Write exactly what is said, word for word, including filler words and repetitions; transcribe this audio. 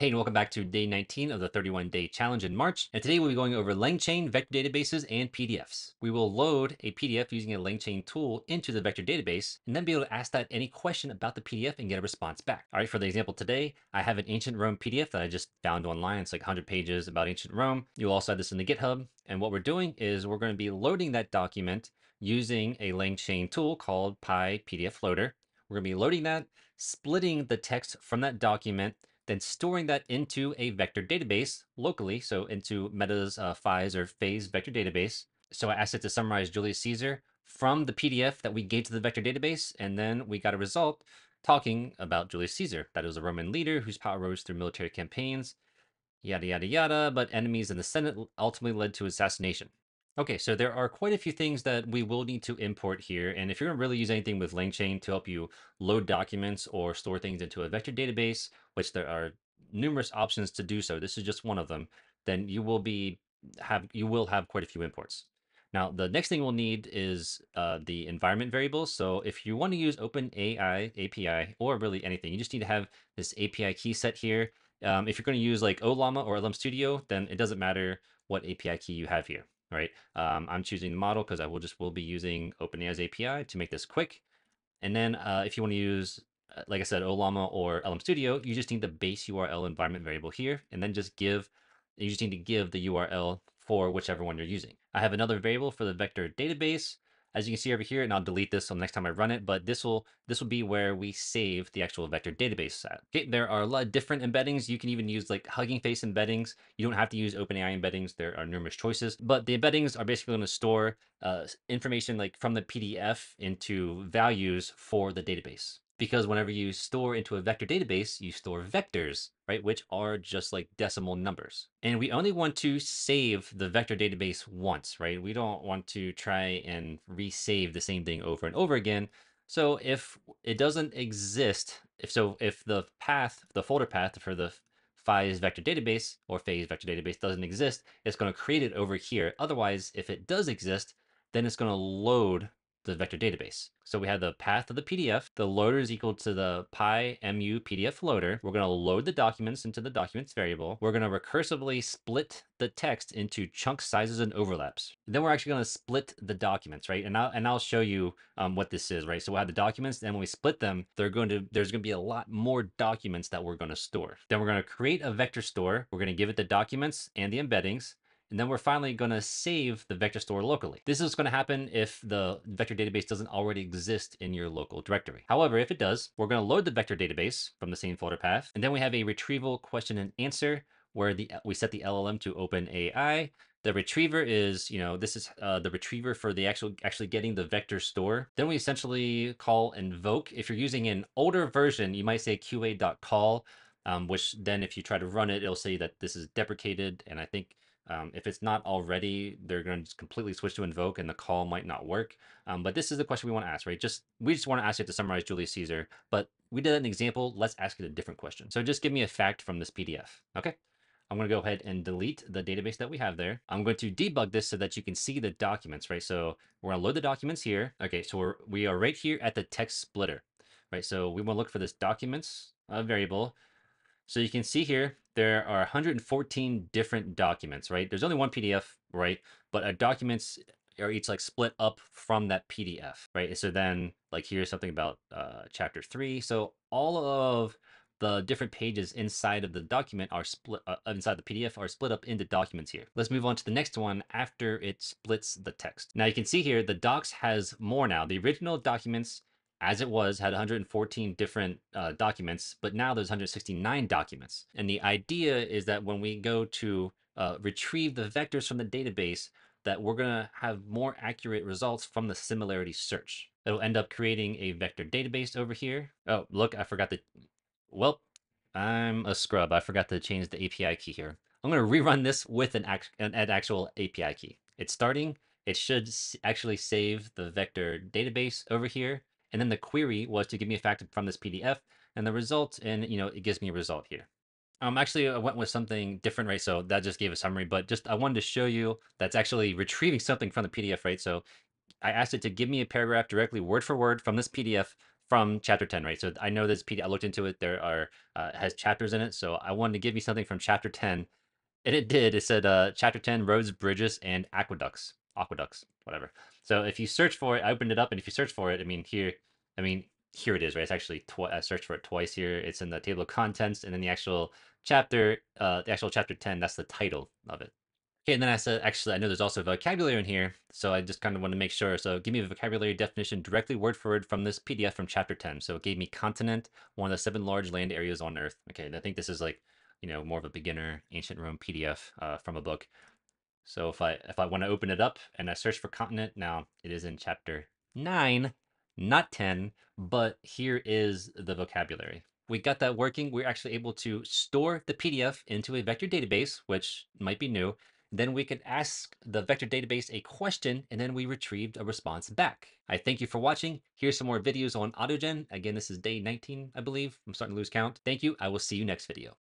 Hey, and welcome back to day nineteen of the thirty-one day challenge in March. And today we'll be going over Langchain, vector databases, and P D Fs. We will load a P D F using a Langchain tool into the vector database and then be able to ask that any question about the P D F and get a response back. All right, for the example today, I have an ancient Rome P D F that I just found online. It's like one hundred pages about ancient Rome. You'll also have this in the GitHub. And what we're doing is we're going to be loading that document using a Langchain tool called PyPDFLoader. We're going to be loading that, splitting the text from that document, then storing that into a vector database locally, so into Meta's uh, FAISS or FAISS vector database. So I asked it to summarize Julius Caesar from the P D F that we gave to the vector database, and then we got a result talking about Julius Caesar. That was a Roman leader whose power rose through military campaigns, yada, yada, yada, but enemies in the Senate ultimately led to assassination. Okay, so there are quite a few things that we will need to import here. And if you're going to really use anything with Langchain to help you load documents or store things into a vector database, which there are numerous options to do so, this is just one of them, then you will be have you will have quite a few imports. Now, the next thing we'll need is uh, the environment variables. So if you want to use OpenAI A P I or really anything, you just need to have this A P I key set here. Um, if you're going to use like Ollama or L M Studio, then it doesn't matter what A P I key you have here. Right, um, I'm choosing the model because I will just will be using OpenAI's A P I to make this quick. And then uh, if you want to use, like I said, Ollama or L M Studio, you just need the base U R L environment variable here, and then just give, you just need to give the U R L for whichever one you're using. I have another variable for the vector database, as you can see over here, and I'll delete this so the next time I run it, but this will this will be where we save the actual vector database at. Okay, there are a lot of different embeddings. You can even use like Hugging Face embeddings. You don't have to use OpenAI embeddings. There are numerous choices, but the embeddings are basically going to store uh, information like from the P D F into values for the database. Because whenever you store into a vector database, you store vectors, right? Which are just like decimal numbers. And we only want to save the vector database once, right? We don't want to try and resave the same thing over and over again. So if it doesn't exist, if so, if the path, the folder path for the FAISS vector database or FAISS vector database doesn't exist, it's going to create it over here. Otherwise, if it does exist, then it's going to load the vector database. So we have the path of the P D F. The loader is equal to the PyMuPDFLoader. We're going to load the documents into the documents variable. We're going to recursively split the text into chunk sizes and overlaps. And then we're actually going to split the documents, right? And I'll, and I'll show you um, what this is, right? So we'll have the documents, and when we split them, they're going to, there's going to be a lot more documents that we're going to store. Then we're going to create a vector store. We're going to give it the documents and the embeddings. And then we're finally going to save the vector store locally. This is going to happen if the vector database doesn't already exist in your local directory. However, if it does, we're going to load the vector database from the same folder path. And then we have a retrieval question and answer where the, we set the L L M to OpenAI. The retriever is, you know, this is uh, the retriever for the actual, actually getting the vector store. Then we essentially call invoke. If you're using an older version, you might say Q A dot call, um, which then if you try to run it, it'll say that this is deprecated. And I think Um, if it's not already, they're going to just completely switch to invoke and the call might not work. Um, but this is the question we want to ask, right? Just we just want to ask it to summarize Julius Caesar, but we did an example. Let's ask it a different question. So just give me a fact from this P D F. Okay. I'm going to go ahead and delete the database that we have there. I'm going to debug this so that you can see the documents, right? So we're going to load the documents here. Okay. So we're, we are right here at the text splitter, right? So we want to look for this documents uh, variable. So you can see here, there are one hundred fourteen different documents, right? There's only one P D F, right? But our documents are each like split up from that P D F, right? And so then like here's something about uh, chapter three. So all of the different pages inside of the document are split, uh, inside the P D F are split up into documents here. Let's move on to the next one after it splits the text. Now you can see here, the docs has more now. The original documents as it was, had one hundred fourteen different uh, documents, but now there's one hundred sixty-nine documents. And the idea is that when we go to uh, retrieve the vectors from the database, that we're gonna have more accurate results from the similarity search. It'll end up creating a vector database over here. Oh, look, I forgot to, well, I'm a scrub. I forgot to change the A P I key here. I'm gonna rerun this with an, act an, an actual A P I key. It's starting, it should actually save the vector database over here. And then the query was to give me a fact from this P D F and the result, and you know, it gives me a result here. Um, actually, I went with something different, right? So that just gave a summary, but just I wanted to show you that's actually retrieving something from the P D F, right? So I asked it to give me a paragraph directly word for word from this P D F from chapter ten, right? So I know this P D F, I looked into it, there are, uh, has chapters in it. So I wanted to give you something from chapter ten, and it did. It said uh, chapter ten, roads, bridges, and aqueducts, aqueducts, whatever. So if you search for it, I opened it up, and if you search for it, I mean, here, I mean, here it is, right? It's actually, I searched for it twice here. It's in the table of contents, and then the actual chapter, uh, the actual chapter ten, that's the title of it. Okay, and then I said, actually, I know there's also vocabulary in here, so I just kind of want to make sure. So give me a vocabulary definition directly word for word from this P D F from chapter ten. So it gave me continent, one of the seven large land areas on Earth. Okay, and I think this is like, you know, more of a beginner ancient Rome P D F uh, from a book. So if I if I want to open it up and I search for continent, now it is in chapter nine, not ten, but here is the vocabulary. We got that working. We're actually able to store the P D F into a vector database, which might be new. Then we could ask the vector database a question, and then we retrieved a response back. I thank you for watching. Here's some more videos on Autogen. Again, this is day nineteen, I believe. I'm starting to lose count. Thank you. I will see you next video.